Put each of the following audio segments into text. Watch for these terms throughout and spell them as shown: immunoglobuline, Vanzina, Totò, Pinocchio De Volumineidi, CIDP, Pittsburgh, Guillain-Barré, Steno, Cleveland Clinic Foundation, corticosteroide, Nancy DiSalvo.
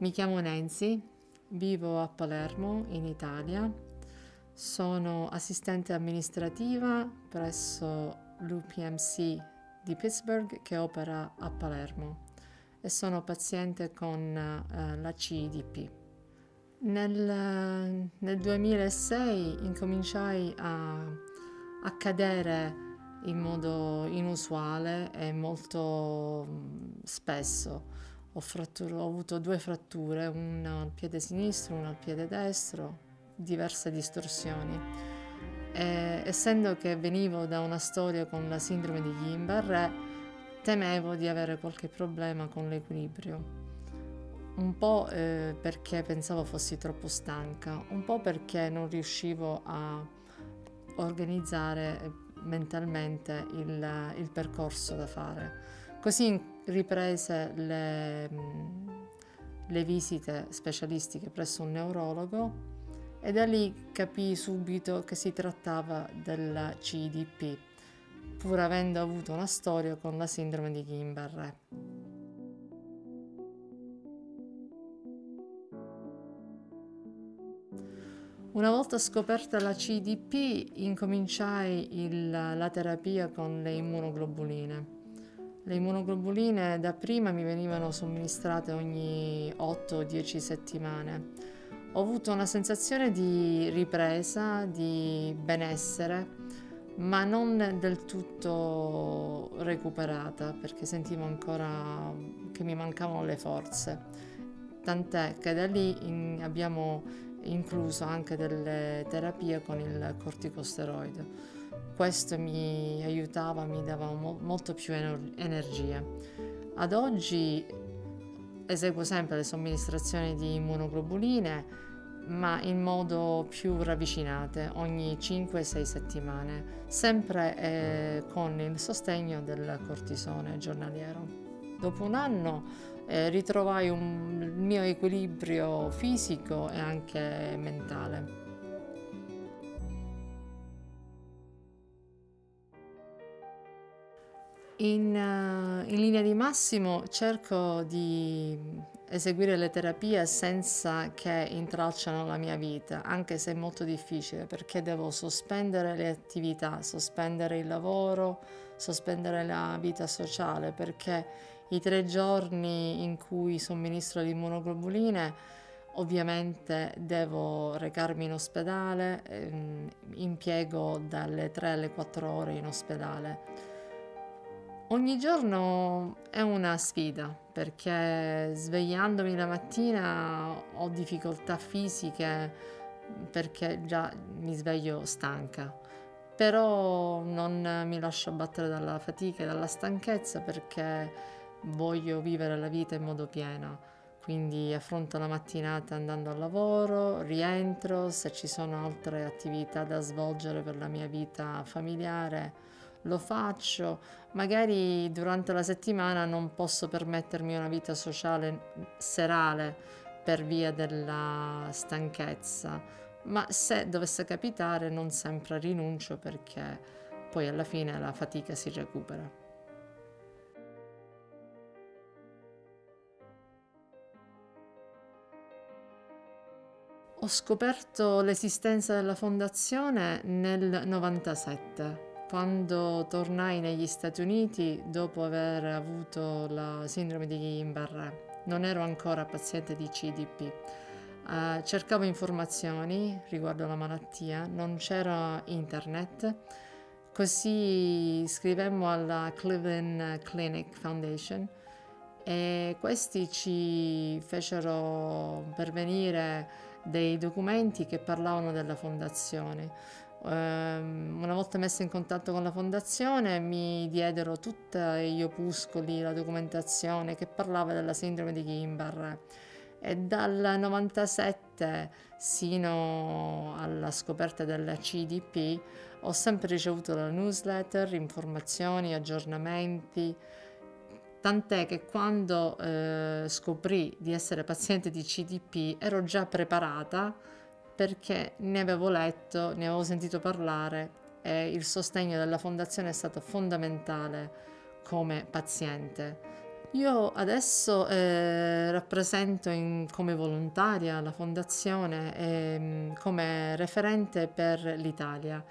Mi chiamo Nancy, vivo a Palermo in Italia, sono assistente amministrativa presso l'UPMC di Pittsburgh che opera a Palermo e sono paziente con la CIDP. Nel 2006 incominciai a cadere in modo inusuale e molto spesso. Ho avuto due fratture, una al piede sinistro, una al piede destro, diverse distorsioni. Essendo che venivo da una storia con la sindrome di Guillain-Barré, temevo di avere qualche problema con l'equilibrio. Un po' perché pensavo fossi troppo stanca, un po' perché non riuscivo a organizzare mentalmente il percorso da fare. Così riprese le visite specialistiche presso un neurologo e da lì capii subito che si trattava della CIDP, pur avendo avuto una storia con la sindrome di Guillain-Barré. Una volta scoperta la CIDP incominciai la terapia con le immunoglobuline. Le immunoglobuline dapprima mi venivano somministrate ogni 8-10 settimane. Ho avuto una sensazione di ripresa, di benessere, ma non del tutto recuperata, perché sentivo ancora che mi mancavano le forze. Tant'è che da lì abbiamo incluso anche delle terapie con il corticosteroide. Questo mi aiutava, mi dava molto più energia. Ad oggi eseguo sempre le somministrazioni di immunoglobuline, ma in modo più ravvicinate, ogni 5-6 settimane, sempre con il sostegno del cortisone giornaliero. Dopo un anno ritrovai il mio equilibrio fisico e anche mentale. In linea di massimo cerco di eseguire le terapie senza che intralciano la mia vita, anche se è molto difficile perché devo sospendere le attività, sospendere il lavoro, sospendere la vita sociale, perché i 3 giorni in cui somministro le immunoglobuline ovviamente devo recarmi in ospedale, impiego dalle 3 alle 4 ore in ospedale. Ogni giorno è una sfida perché svegliandomi la mattina ho difficoltà fisiche perché già mi sveglio stanca, però non mi lascio abbattere dalla fatica e dalla stanchezza perché voglio vivere la vita in modo pieno, quindi affronto la mattinata andando al lavoro, rientro, se ci sono altre attività da svolgere per la mia vita familiare lo faccio, magari durante la settimana non posso permettermi una vita sociale serale per via della stanchezza, ma se dovesse capitare non sempre rinuncio perché poi alla fine la fatica si recupera. Ho scoperto l'esistenza della fondazione nel 1997. Quando tornai negli Stati Uniti dopo aver avuto la sindrome di Guillain-Barré, non ero ancora paziente di CIDP. Cercavo informazioni riguardo la malattia, non c'era internet, così scrivemmo alla Cleveland Clinic Foundation e questi ci fecero pervenire dei documenti che parlavano della fondazione. Una volta messa in contatto con la fondazione mi diedero tutti gli opuscoli, la documentazione che parlava della sindrome di Guillain-Barré e dal 1997 sino alla scoperta della CIDP ho sempre ricevuto la newsletter, informazioni, aggiornamenti, tant'è che quando scoprì di essere paziente di CIDP ero già preparata perché ne avevo letto, ne avevo sentito parlare e il sostegno della fondazione è stato fondamentale come paziente. Io adesso rappresento come volontaria la fondazione come referente per l'Italia.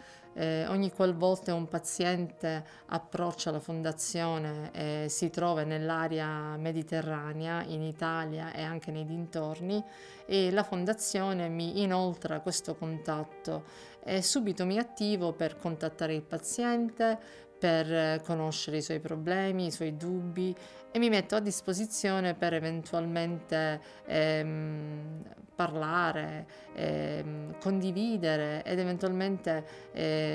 Ogni qualvolta un paziente approccia la fondazione e si trova nell'area mediterranea, in Italia e anche nei dintorni, e la fondazione mi inoltra questo contatto e subito mi attivo per contattare il paziente, per conoscere i suoi problemi, i suoi dubbi, e mi metto a disposizione per eventualmente parlare, condividere ed eventualmente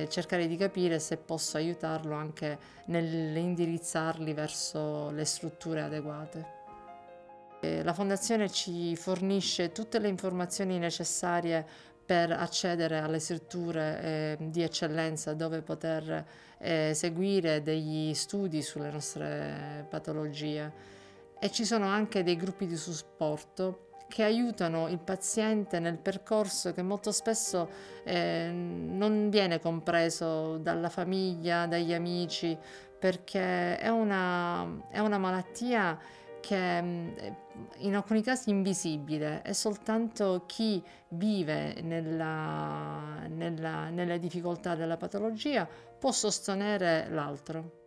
cercare di capire se posso aiutarlo anche nell'indirizzarli verso le strutture adeguate. La Fondazione ci fornisce tutte le informazioni necessarie per accedere alle strutture di eccellenza, dove poter seguire degli studi sulle nostre patologie, e ci sono anche dei gruppi di supporto che aiutano il paziente nel percorso che molto spesso non viene compreso dalla famiglia, dagli amici, perché è una malattia che in alcuni casi è invisibile, è soltanto chi vive nelle difficoltà della patologia può sostenere l'altro.